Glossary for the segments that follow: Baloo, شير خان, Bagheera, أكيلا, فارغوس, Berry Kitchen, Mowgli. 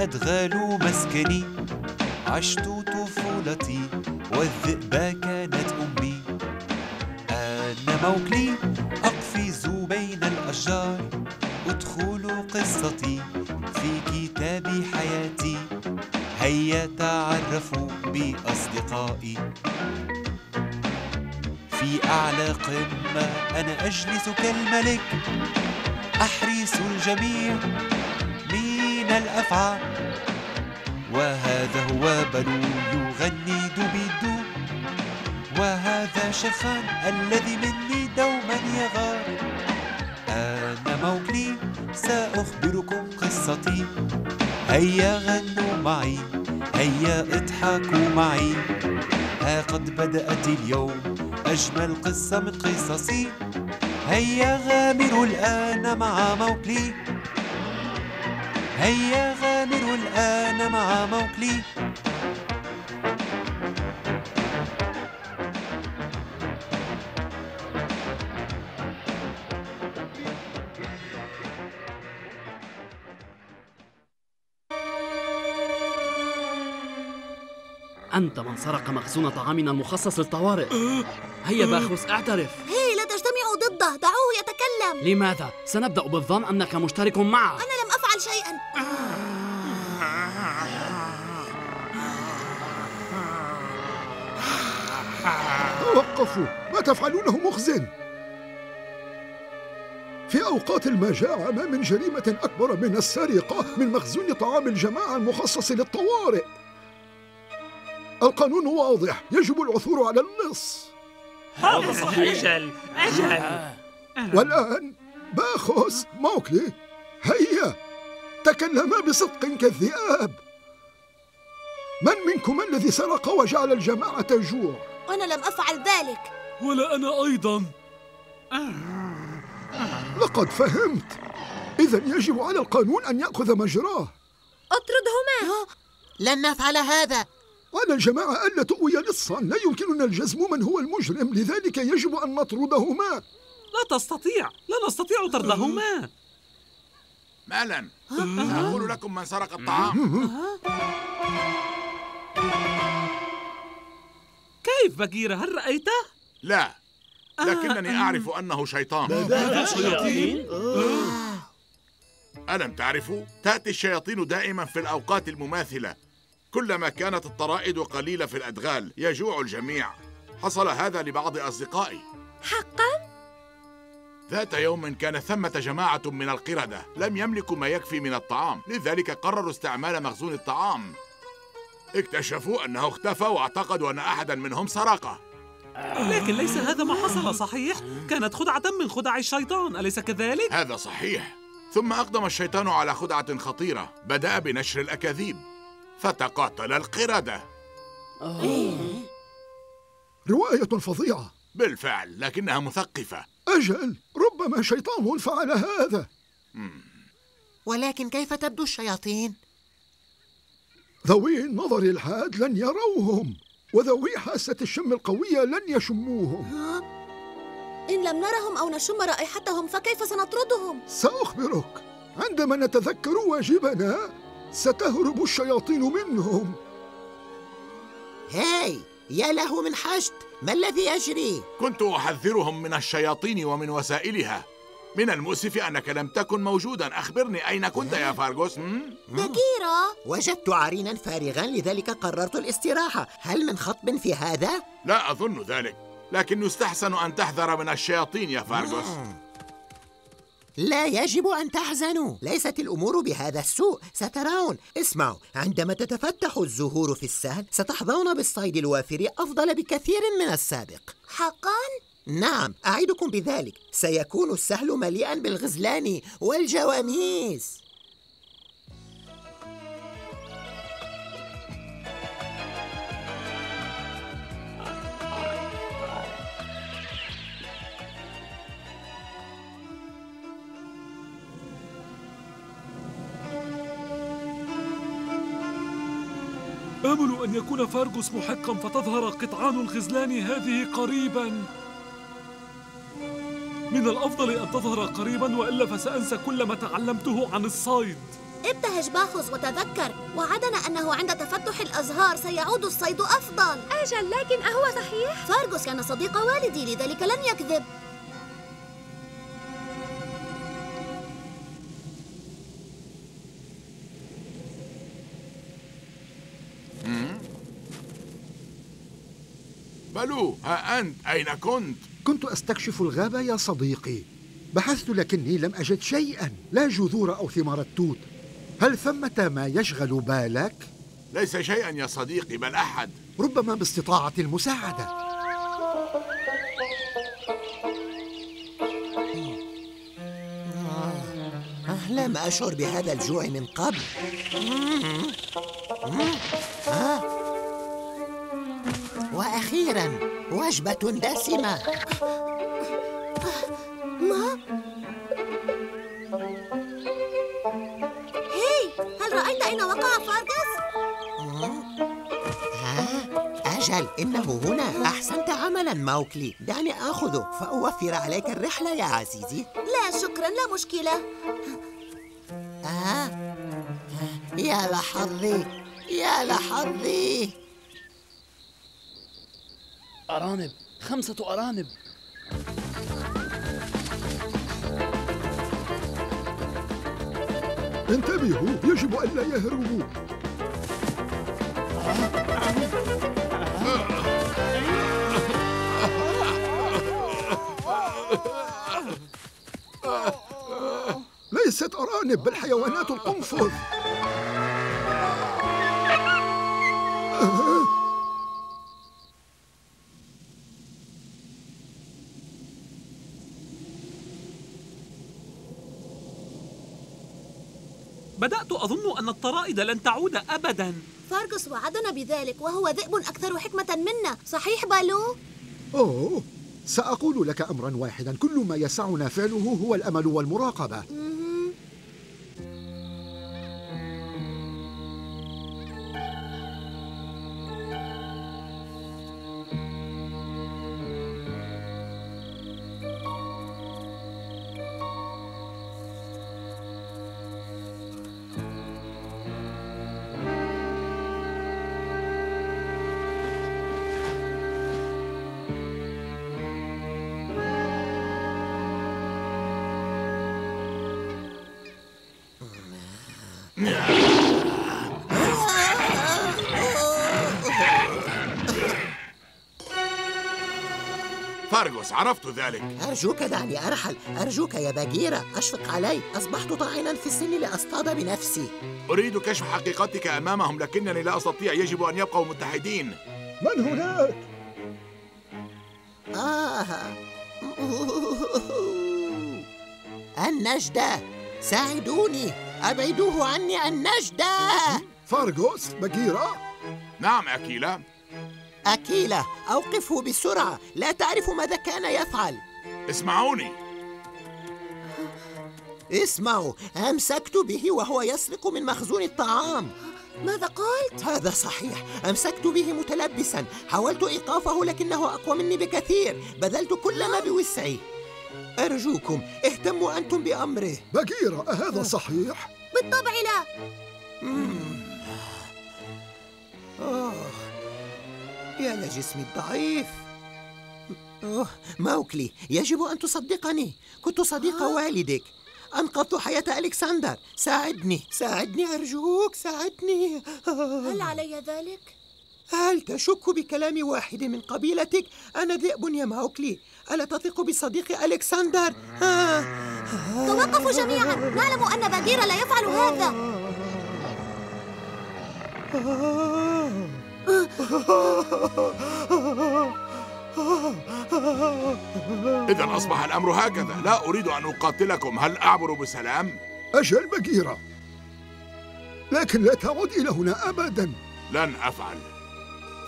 الأدغال مسكني، عشت طفولتي والذئبة كانت أمي. أنا موكلي أقفز بين الأشجار، أدخل قصتي في كتاب حياتي. هيا تعرفوا بأصدقائي، في أعلى قمة أنا أجلس كالملك، أحرس الجميع من الأفعى. وهذا هو بالو يغني دوبي دو، وهذا شير خان الذي مني دوما يغار. أنا موكلي سأخبركم قصتي، هيا غنوا معي، هيا اضحكوا معي. ها قد بدأت اليوم أجمل قصة من قصصي، هيا غامروا الآن مع موكلي، هيا غامروا الآن مع موكلي. أنت من سرق مخزون طعامنا المخصص للطوارئ. هيا باخوس اعترف. هي لا تجتمعوا ضده، دعوه يتكلم. لماذا؟ سنبدأ بالظن أنك مشترك معه. أنا لم أفعل شيئا. توقفوا، ما تفعلونه مخزن. في أوقات المجاعة ما من جريمة أكبر من السرقة من مخزون طعام الجماعة المخصص للطوارئ. القانون واضح، يجب العثور على اللص. هذا صحيح. أجل أجل. والآن باخوس موكلي، هيا تكلما بصدق كالذئاب. من منكم الذي سرق وجعل الجماعة تجوع؟ أنا لم أفعل ذلك. ولا أنا أيضا. لقد فهمت، إذا يجب على القانون أن يأخذ مجراه. أطردهما. لن نفعل هذا. على الجماعة ألا تؤوي لصا، لا يمكننا الجزم من هو المجرم، لذلك يجب أن نطردهما. لا تستطيع، لا نستطيع طردهما. مالا، سأقول لكم من سرق الطعام. كيف بغيرة، هل رأيته؟ لا، لكنني أعرف أنه شيطان. هذا شياطين؟ ألم تعرفوا؟ تأتي الشياطين دائما في الأوقات المماثلة، كلما كانت الطرائد قليلة في الأدغال يجوع الجميع. حصل هذا لبعض أصدقائي. حقا؟ ذات يوم كان ثمة جماعة من القردة لم يملكوا ما يكفي من الطعام، لذلك قرروا استعمال مخزون الطعام. اكتشفوا أنه اختفى واعتقدوا أن أحدا منهم سرقه. لكن ليس هذا ما حصل، صحيح؟ كانت خدعة من خدع الشيطان، أليس كذلك؟ هذا صحيح. ثم أقدم الشيطان على خدعة خطيرة، بدأ بنشر الأكاذيب فتقاتل القردة. رواية فظيعة بالفعل، لكنها مثقفة. أجل، ربما شيطان فعل هذا. ولكن كيف تبدو الشياطين؟ ذوي النظر الحاد لن يروهم، وذوي حاسة الشم القوية لن يشموهم. إن لم نرهم أو نشم رائحتهم فكيف سنطردهم؟ سأخبرك، عندما نتذكر واجبنا ستهرب الشياطين منهم. هاي، يا له من حشد، ما الذي يجري؟ كنت أحذرهم من الشياطين ومن وسائلها. من المؤسف أنك لم تكن موجودا، أخبرني أين كنت يا فارغوس؟ بغيرة، وجدت عرينا فارغا لذلك قررت الاستراحة. هل من خطب في هذا؟ لا أظن ذلك، لكن يستحسن أن تحذر من الشياطين يا فارغوس. لا يجب أن تحزنوا، ليست الأمور بهذا السوء، سترون. اسمعوا، عندما تتفتح الزهور في السهل ستحظون بالصيد الوافر أفضل بكثير من السابق. حقا؟ نعم، أعدكم بذلك. سيكون السهل مليئا بالغزلان والجواميس. آمل أن يكون فارغوس محقا فتظهر قطعان الخزلان هذه قريبا. من الأفضل أن تظهر قريبا، وإلا فسأنسى كل ما تعلمته عن الصيد. ابتهج باخوز وتذكر، وعدنا أنه عند تفتح الأزهار سيعود الصيد أفضل. أجل، لكن أهو صحيح؟ فارغوس كان صديق والدي، لذلك لن يكذب. بالو، ها أنت، أين كنت؟ كنت أستكشف الغابة يا صديقي، بحثت لكني لم أجد شيئاً، لا جذور أو ثمار التوت. هل ثمة ما يشغل بالك؟ ليس شيئاً يا صديقي، بل أحد. ربما باستطاعتي المساعدة. لم أشعر بهذا الجوع من قبل. وأخيراً وجبة دسمة. ما؟ هي، هل رأيت أين وقع فارغوس؟ أجل، إنه هنا. أحسنت عملاً موكلي، دعني آخذه فأوفر عليك الرحلة يا عزيزي. لا شكراً، لا مشكلة. يا لحظي، يا لحظي. أرانب، 5 أرانب. انتبهوا، يجب أن لا يهربوا. ليست أرانب بل حيوانات القنفذ. بدأت أظن أن الطرائد لن تعود أبداً. فارغوس وعدنا بذلك، وهو ذئب أكثر حكمة منا، صحيح بالو؟ أوه، سأقول لك أمراً واحداً، كل ما يسعنا فعله هو الأمل والمراقبة. فارغوس، عرفت ذلك. أرجوك دعني أرحل، أرجوك يا باغيرا، أشفق علي، أصبحت طاعناً في السن لأصطاد بنفسي. أريد كشف حقيقتك أمامهم لكنني لا أستطيع، يجب أن يبقوا متحدين. من هناك؟ النجدة، ساعدوني، أبعدوه عني، النجدة. فارغوس، باغيرا. نعم أكيلا. أكيلا، أوقفه بسرعة، لا تعرف ماذا كان يفعل. اسمعوني، اسمعوا، أمسكت به وهو يسرق من مخزون الطعام. ماذا قلت؟ هذا صحيح، أمسكت به متلبسا، حاولت إيقافه لكنه أقوى مني بكثير، بذلت كل ما بوسعي. أرجوكم اهتموا أنتم بأمره. باغيرا، أهذا صحيح؟ بالطبع لا. يا لجسمي الضعيف. موكلي، يجب أن تصدقني، كنت صديق والدك، أنقذت حياة ألكسندر، ساعدني، ساعدني أرجوك، ساعدني. هل علي ذلك؟ هل تشك بكلام واحد من قبيلتك؟ أنا ذئب يا موكلي، ألا تثق بصديق ألكسندر؟ توقفوا جميعا، نعلم أن باغيرا لا يفعل هذا. إذا أصبح الأمر هكذا، لا أريد أن أقاتلكم، هل أعبر بسلام؟ أجل باغيرا، لكن لا تعود إلى هنا أبدا. لن أفعل.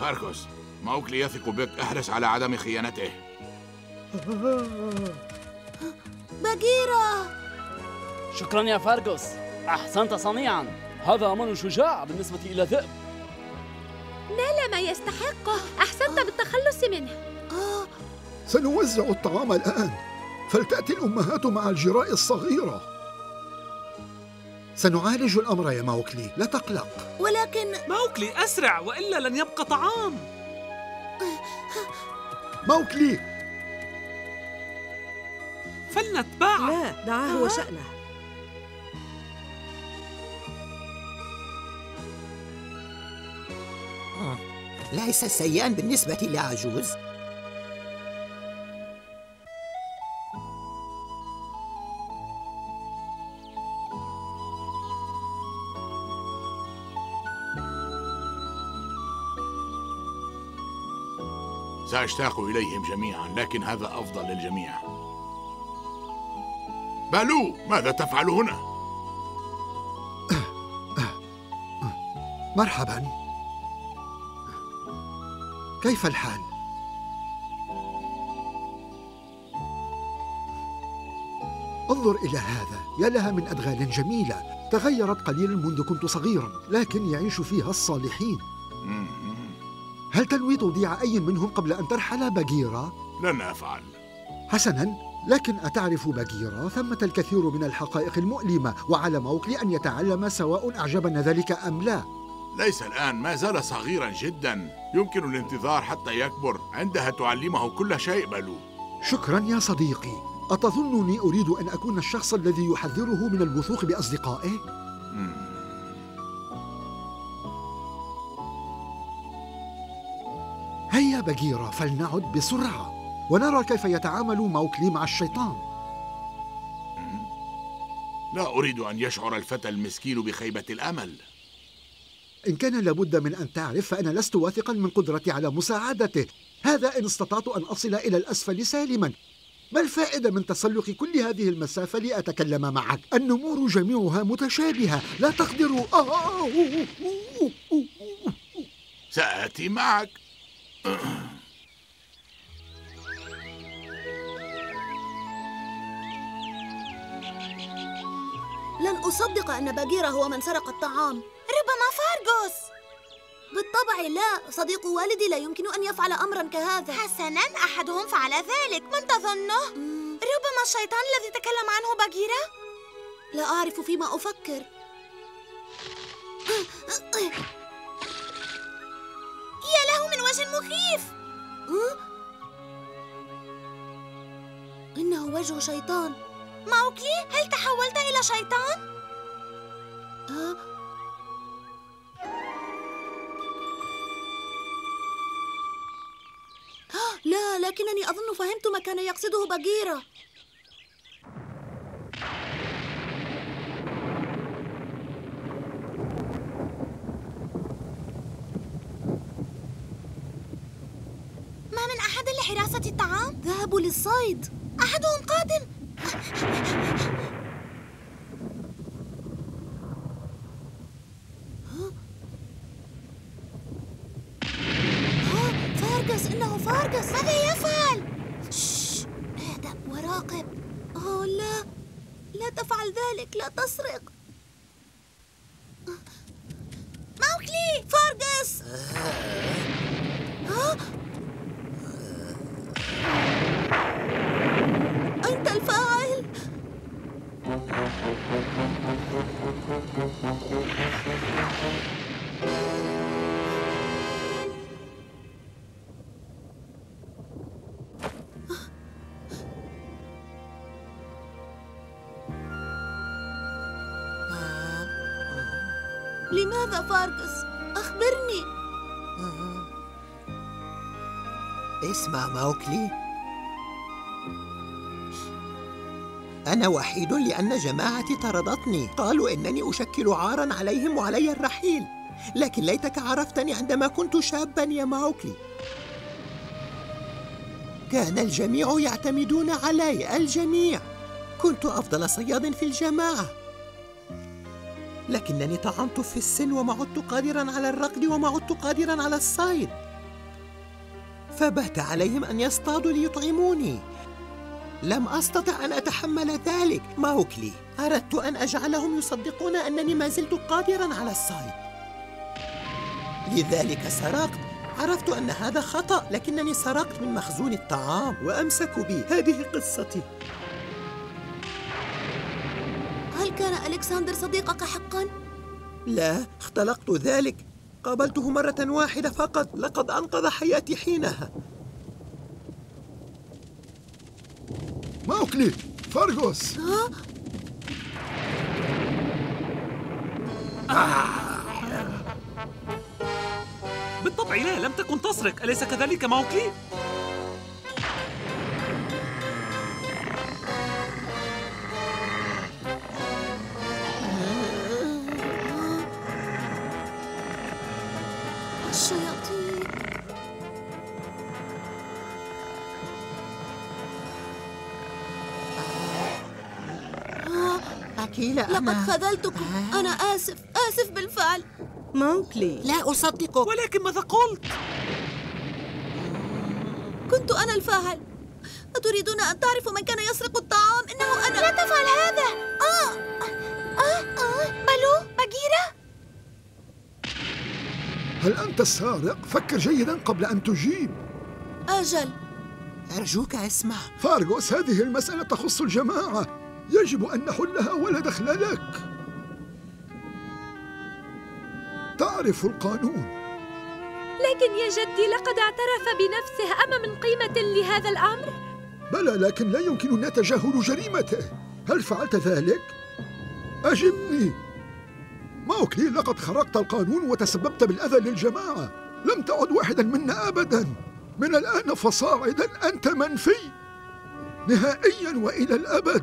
فارغوس، موكلي يثق بك، احرص على عدم خيانته. باغيرا، شكرا يا فارغوس، أحسنت صنيعا، هذا أمر شجاع بالنسبة إلى ذئب. نال ما يستحقه، أحسنت بالتخلص منه. سنوزع الطعام الآن، فلتأتي الأمهات مع الجراء الصغيرة، سنعالج الأمر يا موكلي، لا تقلق. ولكن موكلي أسرع وإلا لن يبقى طعام. موكلي، فلنتبعه. لا، دعاه وشأنه. ليس سيئا بالنسبة لعجوز. سأشتاق إليهم جميعا، لكن هذا أفضل للجميع. بالو، ماذا تفعل هنا؟ مرحبا، كيف الحال؟ انظر إلى هذا، يا لها من أدغال جميلة، تغيرت قليلا منذ كنت صغيرا، لكن يعيش فيها الصالحين. هل تنوي توديع أي منهم قبل أن ترحل باغيرا؟ لن أفعل. حسناً، لكن أتعرف باغيرا، ثمة الكثير من الحقائق المؤلمة، وعلى موكلي أن يتعلم سواء أعجبنا ذلك أم لا. ليس الآن، ما زال صغيراً جداً، يمكن الانتظار حتى يكبر، عندها تعلمه كل شيء بالو. شكراً يا صديقي، أتظنني أريد أن أكون الشخص الذي يحذره من الوثوق بأصدقائه؟ هيا باغيرا، فلنعد بسرعة ونرى كيف يتعامل موكلي مع الشيطان. لا أريد أن يشعر الفتى المسكين بخيبة الأمل. إن كان لابد من أن تعرف، فأنا لست واثقا من قدرتي على مساعدته، هذا إن استطعت أن أصل إلى الأسفل سالما. ما الفائدة من تسلق كل هذه المسافة لأتكلم معك؟ النمور جميعها متشابهة، لا تقدر. سأأتي معك. لن أصدق أن باغيرا هو من سرق الطعام. ربما فارغوس. بالطبع لا، صديق والدي لا يمكن أن يفعل أمراً كهذا. حسناً، أحدهم فعل ذلك، من تظنه؟ ربما الشيطان الذي تكلم عنه باغيرا؟ لا أعرف فيما أفكر. يا له من وجه مخيف. إنه وجه شيطان. موكلي، هل تحولت إلى شيطان؟ لا، لكنني أظن فهمت ما كان يقصده باغيرا. حراسة الطعام؟ ذهبوا للصيد. أحدهم قادم. فارغوس، إنه فارغوس. ماذا يفعل؟ اهدأ وراقب. لا، لا تفعل ذلك، لا تسرق. موكلي، فارغوس. أنت الفاعل. لماذا فارغوس؟ أخبرني. اسمع موكلي، أنا وحيد لأن جماعتي طردتني، قالوا إنني أشكل عاراً عليهم وعلي الرحيل، لكن ليتك عرفتني عندما كنت شاباً يا موكلي. كان الجميع يعتمدون علي، الجميع. كنت أفضل صياد في الجماعة، لكنني طعنت في السن وما عدت قادراً على الركض وما عدت قادراً على الصيد، فبات عليهم أن يصطادوا ليطعموني. لم أستطع أن أتحمل ذلك موكلي، أردت أن أجعلهم يصدقون أنني ما زلت قادراً على الصيد، لذلك سرقت. عرفت أن هذا خطأ، لكنني سرقت من مخزون الطعام وأمسكوا بي. هذه قصتي. هل هل كان ألكسندر صديقك حقاً؟ لا، اختلقت ذلك. قابلته مرة واحدة فقط، لقد أنقذ حياتي حينها. موكلي، فارغوس. بالطبع لا، لم تكن تسرق، أليس كذلك موكلي؟ لقد خذلتكم، أنا آسف بالفعل. موكلي، لا أصدقك. ولكن ماذا قلت؟ كنت أنا الفاعل. أتريدون أن تعرفوا من كان يسرق الطعام؟ إنه أنا. لا تفعل هذا. بالو، باغيرا، هل أنت السارق؟ فكر جيدا قبل أن تجيب. أجل، أرجوك اسمع فارغوس، هذه المسألة تخص الجماعة، يجب أن نحلها ولا دخل لك. تعرف القانون. لكن يا جدي، لقد اعترف بنفسه، أما من قيمة لهذا الأمر؟ بلى، لكن لا يمكننا تجاهل جريمته. هل فعلت ذلك؟ أجبني. موكلي، لقد خرقت القانون وتسببت بالأذى للجماعة، لم تعد واحدا منا أبدا. من الآن فصاعدا أنت منفي نهائيا وإلى الأبد.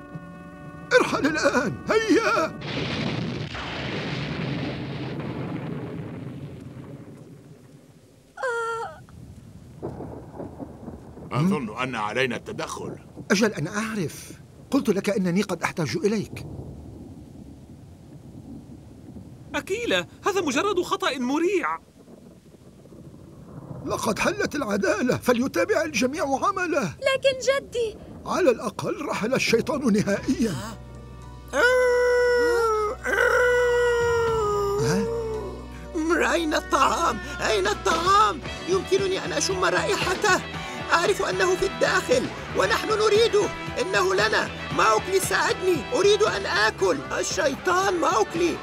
ارحل الآن، هيا. أظن أن علينا التدخل. أجل، أنا أعرف، قلت لك أنني قد أحتاج إليك. أكيلا، هذا مجرد خطأ مريع. لقد حلت العدالة، فليتابع الجميع عمله. لكن جدي، على الأقل رحل الشيطان نهائياً. أين الطعام؟ أين الطعام؟ يمكنني أن أشم رائحته، أعرف أنه في الداخل ونحن نريده، إنه لنا. موكلي ساعدني، أريد أن آكل. الشيطان موكلي.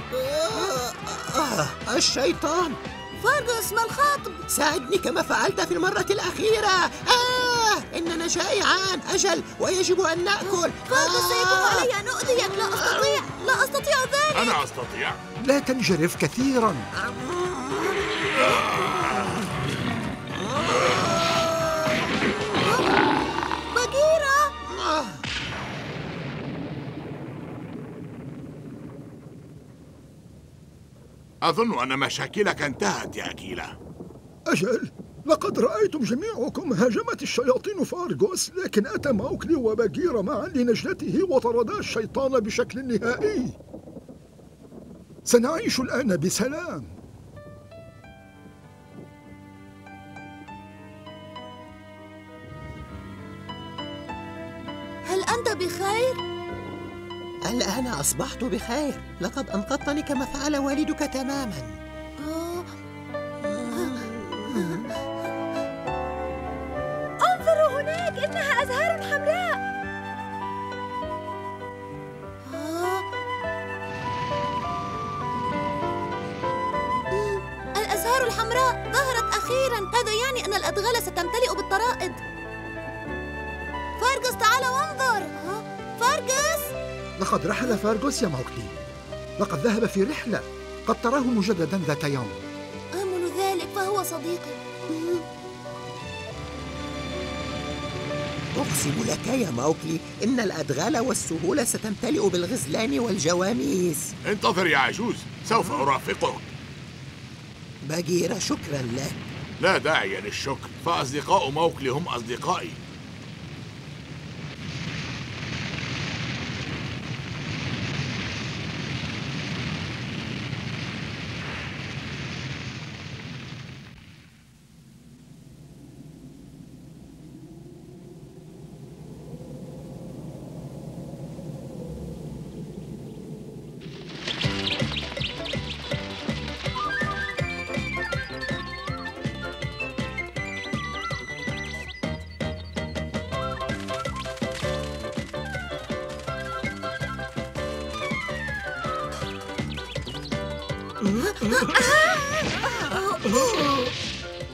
الشيطان فارغوس، ما الخطب؟ ساعدني كما فعلت في المرة الأخيرة. إننا جائعان. أجل، ويجب أن نأكل. فارغوس، سيكون علي أن أؤذيك. لا أستطيع ذلك. أنا أستطيع. لا تنجرف كثيراً. باغيرا، أظن أن مشاكلك انتهت يا أكيلا. أجل، لقد رأيتم جميعكم. هاجمت الشياطين فارغوس، لكن أتى موكلي وباغيرا معا لنجلته وطردا الشيطان بشكل نهائي. سنعيش الآن بسلام. هل أنت بخير؟ الآن أصبحت بخير، لقد أنقذتني كما فعل والدك تماما. إنها أزهار حمراء. الأزهار الحمراء ظهرت أخيراً، هذا يعني أن الأدغال ستمتلئ بالطرائد. فارغوس، تعال وانظر. فارغوس، لقد رحل فارغوس يا موكلي، لقد ذهب في رحلة، قد تراه مجدداً ذات يوم. آمل ذلك، فهو صديقي. أقسم لك يا موكلي إن الأدغال والسهولة ستمتلئ بالغزلان والجواميس. انتظر يا عجوز، سوف أرافقك. باغيرا، شكرا لك. لا داعي للشكر، فأصدقاء موكلي هم أصدقائي.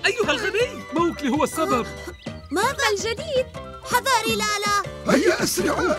أيها الغبي، موكلي هو السبب. ماذا الجديد؟ حذاري لالا. هيا أسرعوا.